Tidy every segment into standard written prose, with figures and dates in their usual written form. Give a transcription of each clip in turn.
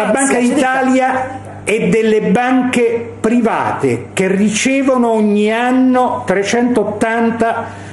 della Banca d'Italia e delle banche private che ricevono ogni anno 380,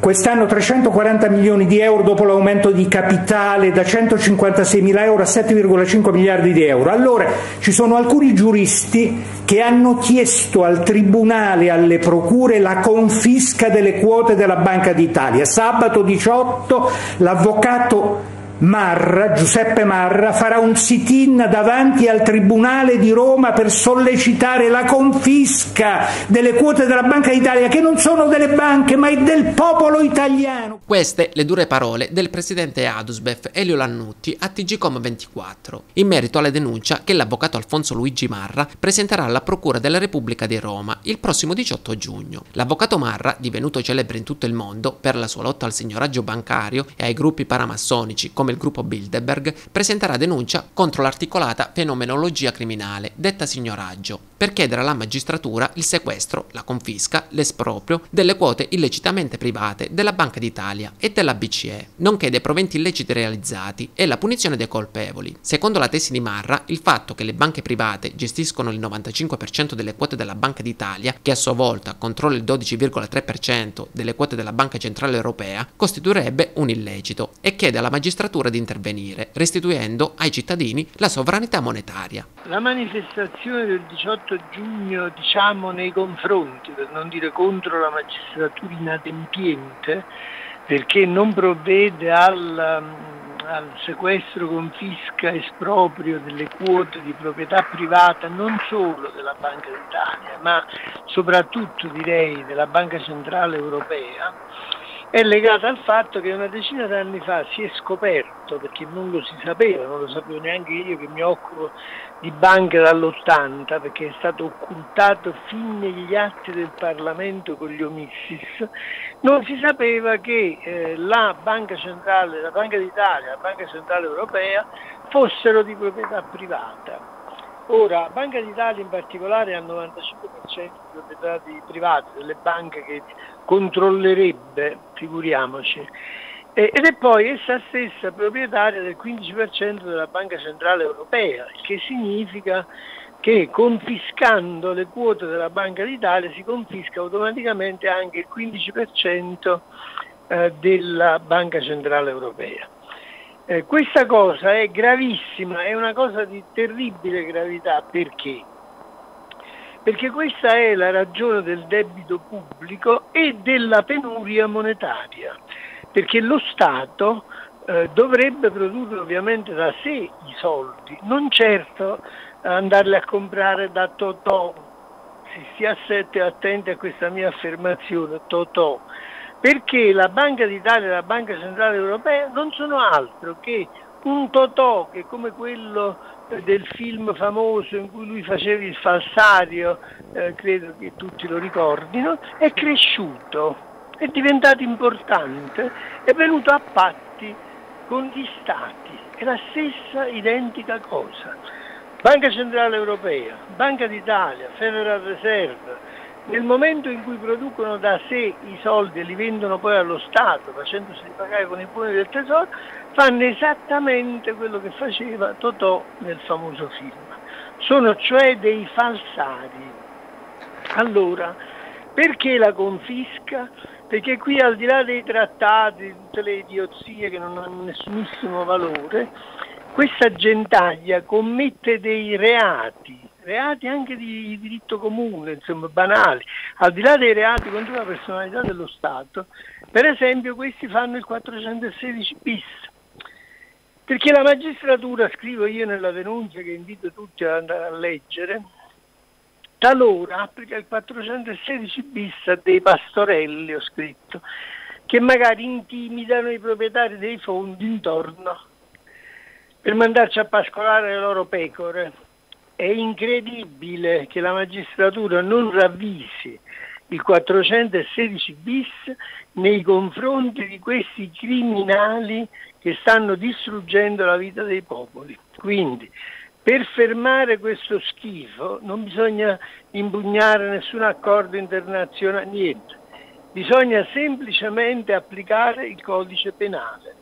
quest'anno 340 milioni di euro dopo l'aumento di capitale da 156 mila euro a 7,5 miliardi di euro. Allora ci sono alcuni giuristi che hanno chiesto al Tribunale, alle procure, la confisca delle quote della Banca d'Italia. Sabato 18 l'avvocato Marra, Giuseppe Marra, farà un sit-in davanti al Tribunale di Roma per sollecitare la confisca delle quote della Banca d'Italia, che non sono delle banche ma è del popolo italiano. Queste le dure parole del presidente adusbef Elio Lannutti a TGcom24 in merito alla denuncia che l'avvocato Alfonso Luigi Marra presenterà alla Procura della Repubblica di Roma il prossimo 18 giugno. L'avvocato Marra, divenuto celebre in tutto il mondo per la sua lotta al signoraggio bancario e ai gruppi paramassonici come il gruppo Bilderberg, presenterà denuncia contro l'articolata fenomenologia criminale, detta signoraggio, per chiedere alla magistratura il sequestro, la confisca, l'esproprio delle quote illecitamente private della Banca d'Italia e della BCE, nonché dei proventi illeciti realizzati e la punizione dei colpevoli. Secondo la tesi di Marra, il fatto che le banche private gestiscono il 95% delle quote della Banca d'Italia, che a sua volta controlla il 12,3% delle quote della Banca Centrale Europea, costituirebbe un illecito e chiede alla magistratura di intervenire, restituendo ai cittadini la sovranità monetaria. La manifestazione del 18 giugno, diciamo, nei confronti, per non dire contro la magistratura inadempiente, perché non provvede al sequestro, confisca, esproprio delle quote di proprietà privata non solo della Banca d'Italia, ma soprattutto, direi, della Banca Centrale Europea, è legata al fatto che una decina di anni fa si è scoperto, perché non lo si sapeva, non lo sapevo neanche io che mi occupo di banche dall'80, perché è stato occultato fin negli atti del Parlamento con gli omissis, non si sapeva che la Banca Centrale, la Banca d'Italia, la Banca Centrale Europea fossero di proprietà privata. Ora, Banca d'Italia in particolare ha il 95% di proprietà private, delle banche che controllerebbe, figuriamoci, ed è poi essa stessa proprietaria del 15% della Banca Centrale Europea, che significa che confiscando le quote della Banca d'Italia si confisca automaticamente anche il 15% della Banca Centrale Europea. Questa cosa è gravissima, è una cosa di terribile gravità. Perché? Perché questa è la ragione del debito pubblico e della penuria monetaria, perché lo Stato dovrebbe produrre ovviamente da sé i soldi, non certo andarli a comprare da Totò. Si stia attenti a questa mia affermazione, Totò. Perché la Banca d'Italia e la Banca Centrale Europea non sono altro che un totò, che come quello del film famoso in cui lui faceva il falsario, credo che tutti lo ricordino, è cresciuto, è diventato importante, è venuto a patti con gli Stati, è la stessa identica cosa. Banca Centrale Europea, Banca d'Italia, Federal Reserve, nel momento in cui producono da sé i soldi e li vendono poi allo Stato, facendosi pagare con i buoni del tesoro, fanno esattamente quello che faceva Totò nel famoso film. Sono cioè dei falsari. Allora, perché la confisca? Perché qui, al di là dei trattati, di tutte le idiozie che non hanno nessunissimo valore, questa gentaglia commette dei reati anche di diritto comune, insomma banali, al di là dei reati contro la personalità dello Stato. Per esempio questi fanno il 416 bis, perché la magistratura, scrivo io nella denuncia che invito tutti ad andare a leggere, talora applica il 416 bis a dei pastorelli, ho scritto, che magari intimidano i proprietari dei fondi intorno per mandarci a pascolare le loro pecore. È incredibile che la magistratura non ravvisi il 416 bis nei confronti di questi criminali che stanno distruggendo la vita dei popoli. Quindi, per fermare questo schifo non bisogna impugnare nessun accordo internazionale, niente. Bisogna semplicemente applicare il codice penale.